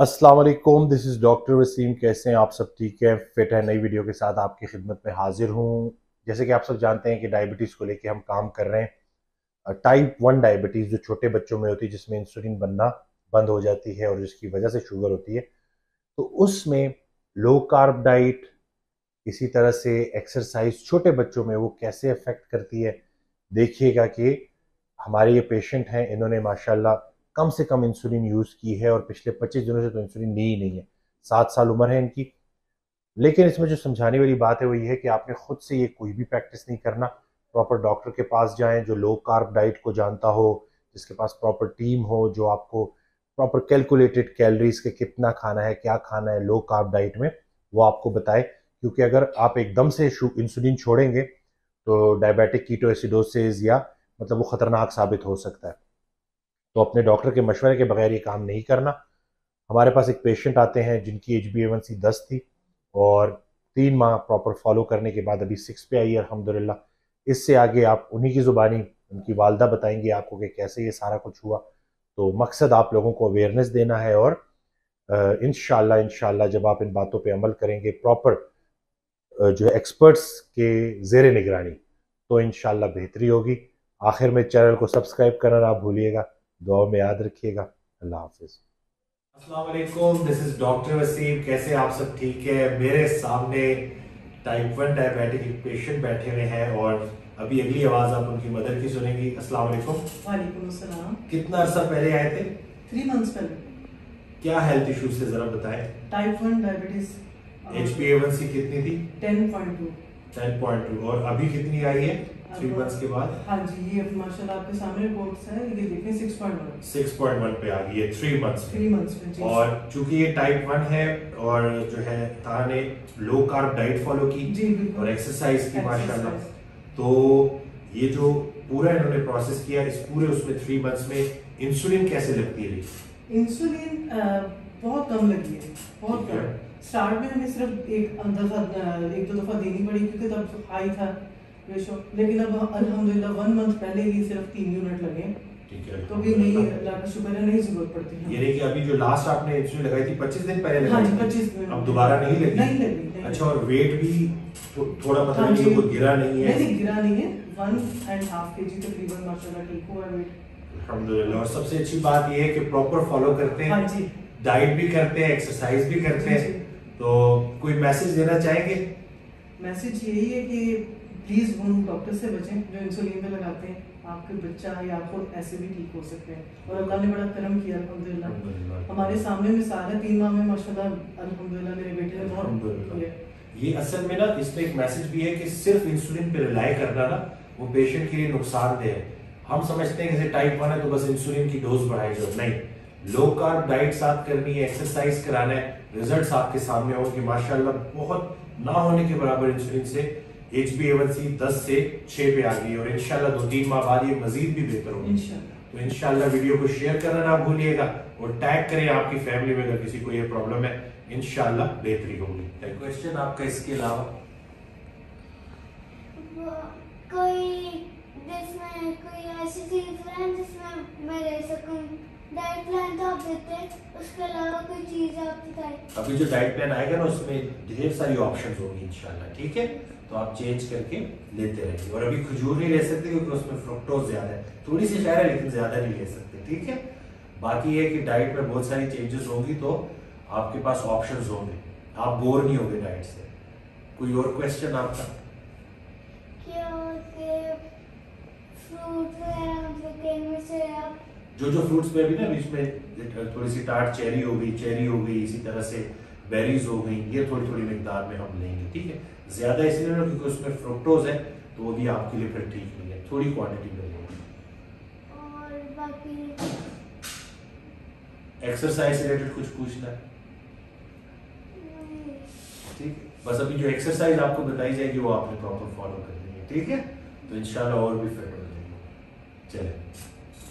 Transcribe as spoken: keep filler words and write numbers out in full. अस्सलाम वालेकुम, this is doctor Wasim. कैसे हैं आप? सब ठीक है, फिट है। नई वीडियो के साथ आपकी खिदमत में हाजिर हूँ। जैसे कि आप सब जानते हैं कि डायबिटीज़ को लेके हम काम कर रहे हैं। टाइप वन डायबिटीज़ जो छोटे बच्चों में होती है, जिसमें इंसुलिन बनना बंद हो जाती है और जिसकी वजह से शुगर होती है, तो उसमें लो कार्ब डाइट, इसी तरह से एक्सरसाइज छोटे बच्चों में वो कैसे अफेक्ट करती है। देखिएगा कि हमारे ये पेशेंट हैं, इन्होंने माशाल्लाह कम से कम इंसुलिन यूज़ की है और पिछले पच्चीस दिनों से तो इंसुलिन ली ही नहीं है। सात साल उम्र है इनकी। लेकिन इसमें जो समझाने वाली बात है वो ये है कि आपने खुद से ये कोई भी प्रैक्टिस नहीं करना। प्रॉपर डॉक्टर के पास जाएं जो लो कार्ब डाइट को जानता हो, जिसके पास प्रॉपर टीम हो, जो आपको प्रॉपर कैलकुलेटेड कैलरीज के कितना खाना है, क्या खाना है लो कार्ब डाइट में, वो आपको बताए। क्योंकि अगर आप एकदम से इंसुलिन छोड़ेंगे तो डायबिटिक कीटोएसिडोसिस या मतलब वो ख़तरनाक साबित हो सकता है। तो अपने डॉक्टर के मशवरे के बगैर ये काम नहीं करना। हमारे पास एक पेशेंट आते हैं जिनकी H B A one C दस थी और तीन माह प्रॉपर फॉलो करने के बाद अभी सिक्स पे आई है अल्हम्दुलिल्लाह। इससे आगे आप उन्हीं की ज़ुबानी उनकी वालदा बताएंगी आपको कि कैसे ये सारा कुछ हुआ। तो मकसद आप लोगों को अवेयरनेस देना है और इंशाल्लाह इंशाल्लाह जब आप इन बातों पर अमल करेंगे प्रॉपर जो है एक्सपर्ट्स के ज़ेर निगरानी, तो इंशाल्लाह बेहतरी होगी। आखिर में चैनल को सब्सक्राइब करना ना भूलिएगा, दुआ में याद रखिएगा। अल्लाह हाफिज़। अस्सलाम वालेकुम, दिस इज़ डॉक्टर वसीम। कैसे आप सब? ठीक है। मेरे सामने टाइप वन डायबिटिक एक पेशेंट बैठे हुए हैं और अभी अगली आवाज़ आप उनकी मदर की सुनेंगी। अस्सलाम वालेकुम। वालेकुम अस्सलाम। कितना अर्सा पहले आए थे? थ्री मंथ्स पहले। क्या हेल्थ इश्यूज थे, जरा बताएं। Type one diabetes. H B A one C कितनी थी? Ten point two. Ten point two. और अभी कितनी आई है थ्री मंथ्स के बाद? हाँ जी, ये माशाल्लाह आपके सामने रिपोर्ट्स हैं, ये देखिए six point one. Six point one पे आ गई है थ्री मंथ्स थ्री मंथ्स में। और चूंकि ये टाइप वन है और जो है ताने लो कार्ब डाइट फॉलो की जी और एक्सरसाइज की माशाल्लाह, तो ये जो पूरा इन्होंने प्रोसेस किया इस पूरे उसमें थ्री मंथ्स में इंसुलिन कैसे लगती है? इंसुलिन बहुत कम लगी है, बहुत कम। स्टार्ट में हमें सिर्फ एक दफा एक दो दफा देनी पड़ी क्योंकि तब हाई था रेशो, लेकिन अब अल्हम्दुलिल्लाह वन मंथ पहले ही सिर्फ तीन यूनिट लगे। ठीक है, तो भी नहीं अल्लाह का शुक्र है, नहीं जरूरत पड़ती है। यानी कि अभी जो लास्ट आपने इंसुलिन लगाई थी पच्चीस दिन पहले लगाई? हाँ जी, पच्चीस दिन। अब दोबारा नहीं लगी? नहीं लगी। अच्छा, और वेट भी थोड़ा मतलब ये कोई गिरा नहीं है? नहीं गिरा नहीं है, वन एंड हाफ के जी तकरीबन माशाल्लाह ठीक हुआ वेट अल्हम्दुलिल्लाह। और सबसे अच्छी बात ये है कि प्रॉपर फॉलो करते हैं। हाँ जी, डाइट भी करते हैं, एक्सरसाइज भी करते हैं। तो कोई मैसेज देना चाहेंगे? मैसेज यही है कि प्लीज उन डॉक्टर से बचें जो इंसुलिन पे लगाते हैं। आपके बच्चा या खुद ऐसे भी ठीक हो सकते हैं। और अल्लाह ने बड़ा करम किया अल्हम्दुलिल्लाह, हमारे सामने मिसाल है। तीन माह में माशाल्लाह अल्हम्दुलिल्लाह मेरे बेटे ने बहुत। ये असल में ना इसमें एक मैसेज भी है कि सिर्फ इंसुलिन पे रिलाई करना ना वो पेशेंट के लिए नुकसानदेह है। हम समझते हैं जैसे टाइप वन है तो बस इंसुलिन की डोज बढ़ाई जाए, नहीं। लो कार्ब डाइट साथ करनी है, एक्सरसाइज कराना है, रिजल्ट्स आपके सामने होंगे माशाल्लाह। बहुत ना होने के बराबर इंसुलिन से H B A one C दस से छह पे आ गई और इंशाल्लाह दो तीन माह बाद ये मजीद भी बेहतर होगी इंशाल्लाह। तो इंशाल्लाह वीडियो को शेयर करना ना भूलिएगा और टैग करें आपकी फैमिली में अगर किसी को ये प्रॉब्लम है, इंशाल्लाह बेहतरी होगी। क्वेश्चन आपका इसके अलावा कोई जिसमें कोई ऐसी चीज है जिसमें मैं रह सकूं? डाइट प्लान तो आप देते हैं, उसके अलावा कोई चीज़ आपकी डाइट? अभी जो डाइट प्लान आएगा ना उसमें ढेर सारी ऑप्शंस होगी इंशाल्लाह। ठीक है, तो आप चेंज करके लेते रहिए। और अभी खजूर नहीं ले सकते क्योंकि उसमें फ्रुक्टोज ज़्यादा है, थोड़ी सी शायर है लेकिन ज़्यादा नहीं ले सकते। ठीक है, बाकी ये कि डाइट में बहुत सारी चेंजेस होंगी तो आपके पास ऑप्शन होंगे, आप बोर नहीं होंगे डाइट से। कोई और क्वेश्चन आपका? जो जो फ्रूट्स में भी ना इसमें थोड़ी सी टाट चेरी हो गई, चेरी हो गई, इसी तरह से बेरीज हो गई, ये थोड़ी थोड़ी मिकदार में हम लेंगे। ठीक है, ज़्यादा इसलिए ना क्योंकि उसमें फ्रुक्टोज है तो वो भी आपके लिए फिर ठीक नहीं है, थोड़ी क्वांटिटी में लेंगे। और बाकी एक्सरसाइज रिलेटेड कुछ पूछना है? ठीक है, बस अभी जो एक्सरसाइज आपको बताई जाएगी वो आपने प्रॉपर फॉलो करनी है। ठीक है, तो इंशाल्लाह और भी फिट हो जाएंगे। चले